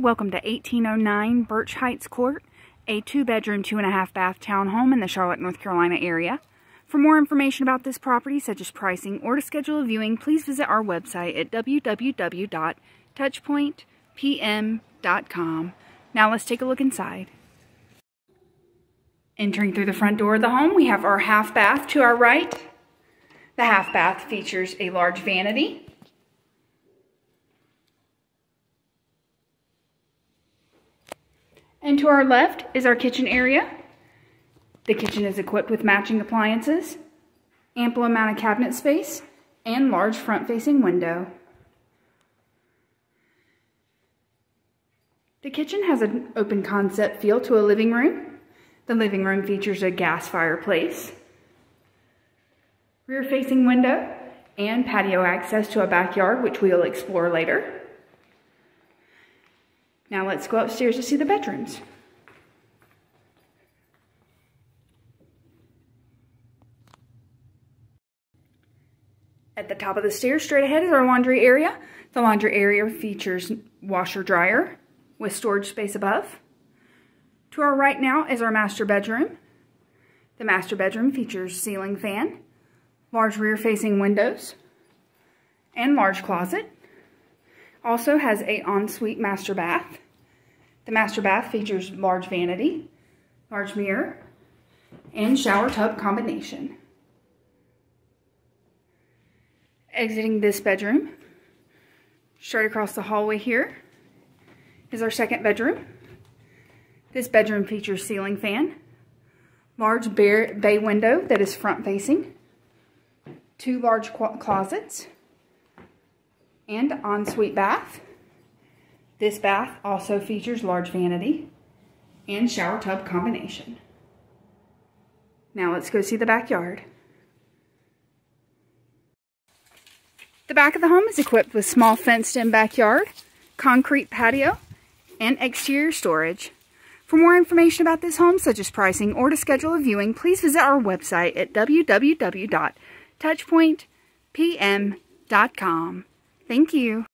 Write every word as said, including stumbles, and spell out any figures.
Welcome to eighteen oh nine Birch Heights Court, a two-bedroom, two-and-a-half-bath townhome in the Charlotte, North Carolina area. For more information about this property, such as pricing, or to schedule a viewing, please visit our website at w w w dot touchpoint p m dot com. Now let's take a look inside. Entering through the front door of the home, we have our half bath to our right. The half bath features a large vanity, and to our left is our kitchen area. The kitchen is equipped with matching appliances, ample amount of cabinet space, and large front-facing window. The kitchen has an open concept feel to a living room. The living room features a gas fireplace, rear-facing window, and patio access to a backyard, which we'll explore later. Now let's go upstairs to see the bedrooms. At the top of the stairs, straight ahead, is our laundry area. The laundry area features washer-dryer with storage space above. To our right now is our master bedroom. The master bedroom features ceiling fan, large rear-facing windows, and large closet. Also has a ensuite master bath. The master bath features large vanity, large mirror, and shower tub combination. Exiting this bedroom, straight across the hallway here is our second bedroom. This bedroom features ceiling fan, large bay window that is front facing, two large closets, and ensuite bath. This bath also features large vanity and shower tub combination. Now let's go see the backyard. The back of the home is equipped with small fenced-in backyard, concrete patio, and exterior storage. For more information about this home, such as pricing, or to schedule a viewing, please visit our website at w w w dot touchpoint p m dot com. Thank you.